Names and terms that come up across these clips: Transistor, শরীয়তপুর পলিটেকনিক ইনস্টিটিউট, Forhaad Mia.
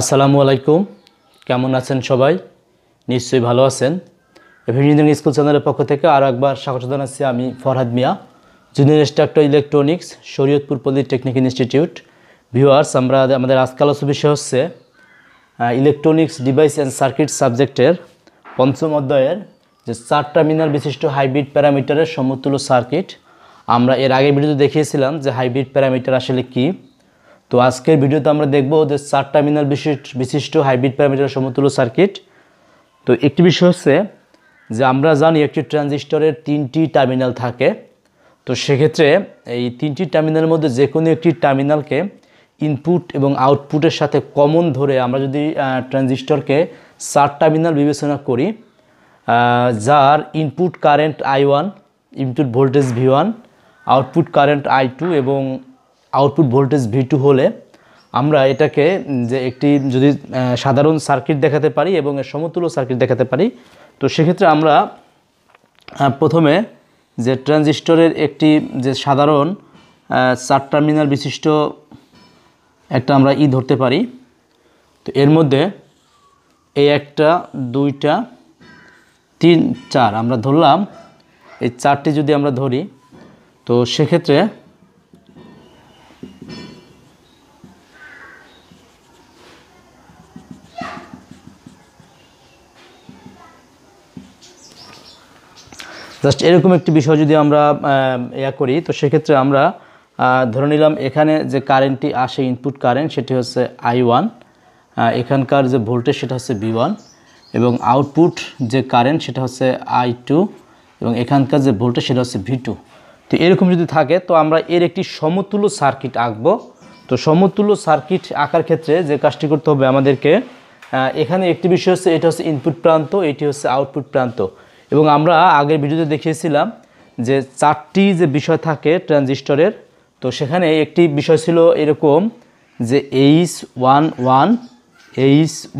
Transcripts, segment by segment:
আসসালামু আলাইকুম কেমন আছেন সবাই নিশ্চয়ই ভালো আছেন এফএম ইঞ্জিনিয়ারিং স্কুল চ্যানেলের পক্ষ থেকে আর একবার স্বাগত জানাচ্ছি আমি Farhad Mia junior instructor electronics শরীয়তপুর পলিটেকনিক ইনস্টিটিউট viewers আমরা আমাদের আজকের আলোচ্য বিষয় হচ্ছে ইলেকট্রনিক্স ডিভাইস এন্ড সার্কিট সাবজেক্টের পঞ্চম অধ্যায়ের যে 4 টার্মিনাল বিশিষ্ট হাইব্রিড প্যারামিটারের সমতুল্য সার্কিট আমরা এর আগে ভিডিওতে দেখিয়েছিলাম যে হাইব্রিড প্যারামিটার আসলে কি तो आज के भिडियो तो देखो जो 4 टर्मिनल विशिष्ट हाइब्रिड पैरामीटर समतुल्य सर्किट तो एक विषय हे जो आमरा जानी एक ट्रांजिस्टर 3टी टर्मिनल थाके तो से क्षेत्र में 3टी टर्मिनल मध्य जेको एक टर्मिनल के इनपुट और आउटपुटर साथे कमन धरे आमरा जदि ट्रांजिस्टर के 4 टर्मिनल विवेचना करी जार input current I1 input voltage V1 output current I2 एवं आउटपुट भोल्टेज V2 होले आमरा एटाके जे एकटी जदि साधारण सार्किट देखाते पारी एबं एर समतुल्य सार्किट देखाते पारी तो सेई क्षेत्रे आमरा प्रथमे जे ट्रांजिस्टरेर एकटी जे साधारण 4 टर्मिनल विशिष्ट एकटा आमरा इ धरते पारी तो एर मध्ये ए एकटा दुइटा तीन चार आमरा धरलाम ए चारटी जदि आमरा धरी तो सेई क्षेत्रे जस्ट एरकम एक विषय जो या करी तो क्षेत्र में धरे निलाम एखाने जो कारेंटी आसे इनपुट कारेंट सेटी होच्छे I1 एखानकार जो भोल्टेज सेटा होच्छे V1 एवं आउटपुट जो कारेंट सेटा होच्छे I2 एवं एखानकार जो भोल्टेज सेटा होच्छे V2 तो एरकम जो थाके तो आमरा एर एकटी समतुल्य सार्किट आंकबो तो समतुल्य सार्किट आकार क्षेत्रे जे काजटी करते होबे आमादेरके एखाने एकटी विषय होच्छे एटा होच्छे इनपुट प्रान्त एटी होच्छे आउटपुट प्रान्त এবং আমরা আগের ভিডিওতে দেখিয়েছিলাম যে 4টি যে বিষয় থাকে ট্রানজিস্টরের তো সেখানে একটি বিষয় ছিল এরকম যে H11 H12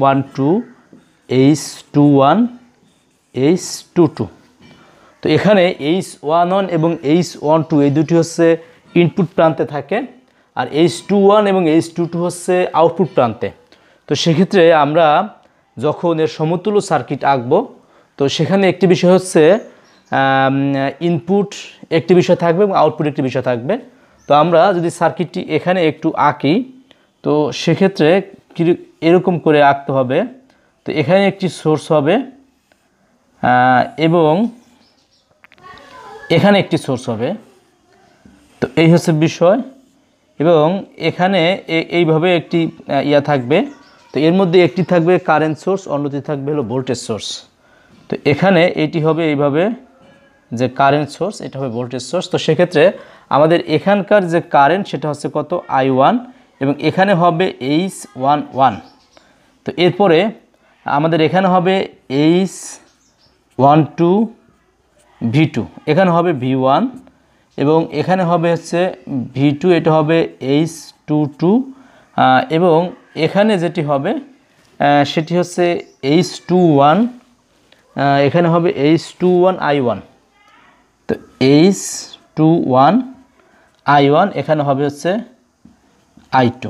H21 H22 তো এখানে H11 এবং H12 এই দুটি হচ্ছে ইনপুট প্রান্তে থাকে আর H21 এবং H22 হচ্ছে আউটপুট প্রান্তে তো সেই ক্ষেত্রে আমরা যখন এর সমতুল্য সার্কিট আঁকবো तो सेখানে एक विषय হচ্ছে ইনপুট एक विषय থাকবে এবং আউটপুট एक विषय থাকবে तो আমরা যদি সার্কিটটি এখানে একটু আঁকি तो সে ক্ষেত্রে এরকম করে আঁকতে হবে तो এখানে একটি সোর্স হবে এবং এখানে একটি সোর্স হবে तो এই হচ্ছে বিষয় এবং এখানে এই ভাবে একটি ইয়া থাকবে तो এর মধ্যে একটি থাকবে কারেন্ট সোর্স অন্যটি থাকবে হলো ভোল্টেজ সোর্স तो এখানে এটি হবে এইভাবে যে কারেন্ট সোর্স এটা হবে ভোল্টেজ সোর্স তো সেই ক্ষেত্রে আমাদের এখানকার যে কারেন্ট সেটা হচ্ছে কত I1 এবং এখানে হবে H11 তো এরপরে আমাদের এখানে হবে H12 V2 এখানে হবে V1 এবং এখানে হবে হচ্ছে V2 এটা হবে H22 এবং এখানে যেটি হবে সেটি হচ্ছে H21 এখানে হবে H21 I1 তো H21 I1 এখানে হবে হচ্ছে I2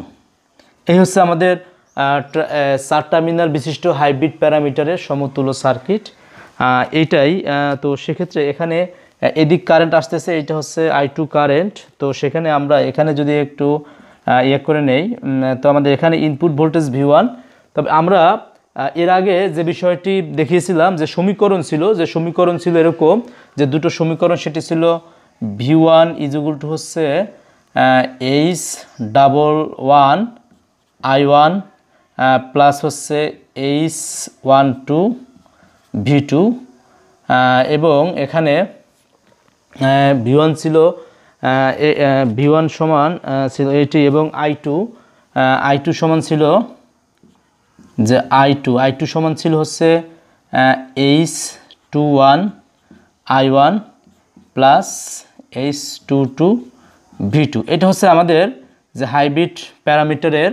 এই হচ্ছে আমাদের 4 টার্মিনাল বিশিষ্ট হাইব্রিড প্যারামিটারের সমতুল্য সার্কিট এটাই তো সেই ক্ষেত্রে এখানে এদিক কারেন্ট আসতেছে এটা হচ্ছে I2 কারেন্ট তো সেখানে আমরা এখানে যদি একটু ইয়া করে নেই তো আমাদের এখানে ইনপুট ভোল্টেজ V1 তবে আমরা एर आगे जो विषयटी देखिएছিলাম যে समीकरण ছিল যে समीकरण ছিল এরকম যে দুটো समीकरण সেটি ছিল V1 = হচ্ছে H11 I1 প্লাস হচ্ছে H12 V2 এবং এখানে V1 ছিল V1 সমান ছিল এটি এবং I2 সমান ছিল যে I2 সমান ছিল হচ্ছে H21 I1 plus H22 V2 এটা হচ্ছে আমাদের যে হাইব্রিড প্যারামিটারের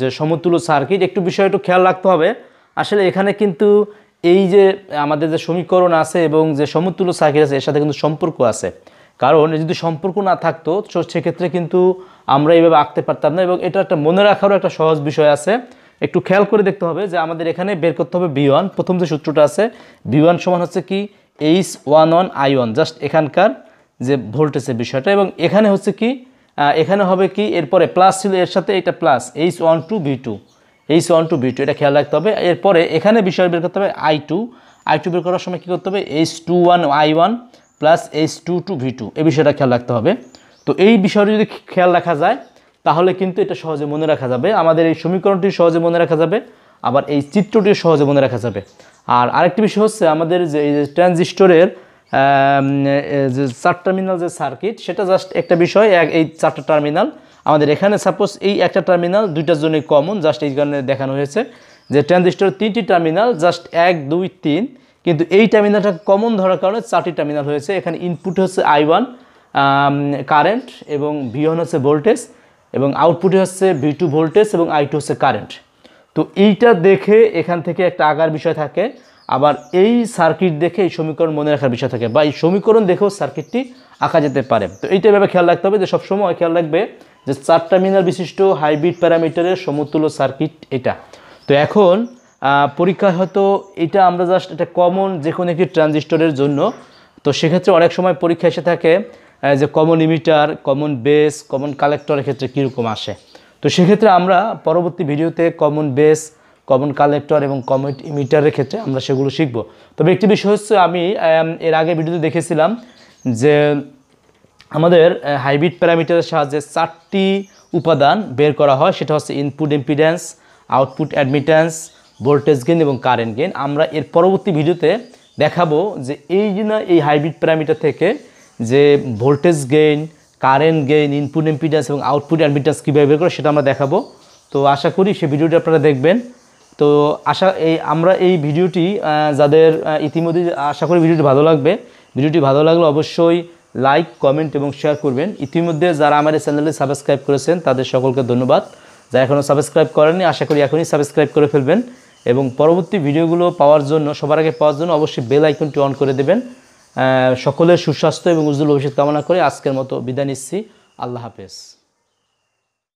যে সমতুল্য সার্কিট একটু বিষয় একটু খেয়াল রাখতে হবে আসলে এখানে কিন্তু এই যে আমাদের যে সমীকরণ আছে এবং যে সমতুল্য সার্কিট আছে এর সাথে কিন্তু সম্পর্ক আছে कारण जो सम्पर्क ना थकतो तो से क्षेत्र में क्योंकि ये आँकते परतम ना और ये मने रखारों एक सहज विषय आछे एक ख्याल कर देखते हैं जो हमें एखे बेर करते हैं v1 प्रथम जो सूत्रटा आछे v1 समान हे कि H11 I1 जस्ट एखानकार जो भोल्टेजर विषयटा और एखे हे कि एखे कि एरपर प्लस छिल एर साथे एटा प्लस H12 v2 ये ख्याल रखते हैं। एरपर एखे विषय बेर करते हैं I2 बेर करार समय कि करते हैं H21 I1 plus H22 v2 ए विषयटा ख्याल रखते हैं। तो ये विषय जो ख्याल रखा जाए ताहले किन्तु एटा सहजे मने रखा जाबे, आमादेर एई समीकरणटी सहजे मने रखा जाबे, आबार एई चित्रटिও सहजे मने रखा जाबे। आर आरेकटी विषय हच्छे आमादेर जे ट्रांजिस्टरेर जे चार टार्मिनल जे सार्किट सेटा जास्ट एकटा विषय एई चारटा टार्मिनल आमादेर एखाने सपोज एई एकटा टार्मिनल दुइटार जन्य कमन जस्ट एई कारणे देखानो हयेছে जे ट्रांजिस्टरेर तीनटी टार्मिनल जस्ट 1 2 3 किन्तु एई टार्मिनलटा कमन धरार कारणे चारटी टार्मिनल हयेছে। एखाने इनपुट हচ্ছে I1 কারেন্ট এবং V1 হচ্ছে ভোল্টেজ এবং আউটপুটে হচ্ছে V2 ভোল্টেজ এবং I2 হচ্ছে কারেন্ট। তো এইটা দেখে এখান থেকে একটা আগার বিষয় থাকে, আবার এই সার্কিট দেখে এই সমীকরণ মনে রাখার বিষয় থাকে বা এই সমীকরণ দেখেও সার্কিটটি আঁকা যেতে পারে। তো এইটা এভাবে খেয়াল রাখতে হবে যে সবসময় খেয়াল রাখবে যে চার টার্মিনাল বিশিষ্ট হাইব্রিড প্যারামিটারের সমতুল্য সার্কিট এটা। তো এখন পরীক্ষায় হয়তো এটা আমরা জাস্ট এটা কমন যে কোনো একটি ট্রানজিস্টরের জন্য, তো সেক্ষেত্রে অনেক সময় পরীক্ষা এসে থাকে যে common emitter common base common কালেক্টরের ক্ষেত্রে কীরকম আসে। তো সেক্ষেত্রে আমরা পরবর্তী ভিডিওতে কমন বেস কমন কালেক্টর এবং কমন ইমিটারের ক্ষেত্রে আমরা সেগুলো শিখব। তবে একটি বিষয় হচ্ছে আমি এর আগে ভিডিওতে দেখেছিলাম যে আমাদের হাইব্রিড প্যারামিটারের সাহায্যে চারটি উপাদান বের করা হয়, সেটা হচ্ছে input impedance output admittance voltage gain এবং কারেন্ট গেইন। আমরা এর পরবর্তী ভিডিওতে দেখাবো যে এই যে না এই হাইব্রিড প্যারামিটার থেকে যে voltage gain current gain input impedance এবং আউটপুট অ্যাডমিটেন্স কীভাবে বের করে সেটা আমরা দেখাবো। তো আশা করি সেই ভিডিওটি আপনারা দেখবেন। তো আমরা এই ভিডিওটি যাদের ইতিমধ্যে আশা করি ভিডিওটি ভালো লাগবে, ভিডিওটি ভালো লাগলে অবশ্যই লাইক কমেন্ট এবং শেয়ার করবেন। ইতিমধ্যে যারা আমার এই চ্যানেলে সাবস্ক্রাইব করেছেন তাদের সকলকে ধন্যবাদ, যারা এখনও সাবস্ক্রাইব করেননি আশা করি এখনই সাবস্ক্রাইব করে ফেলবেন এবং পরবর্তী ভিডিওগুলো পাওয়ার জন্য সবার আগে পাওয়ার জন্য অবশ্যই বেল আইকনটি অন করে দেবেন। সকলের সুস্বাস্থ্য এবং উজ্জ্বল ভবিষ্যৎ কামনা করে আজকের মতো বিদায় নিচ্ছি। আল্লাহ হাফেজ।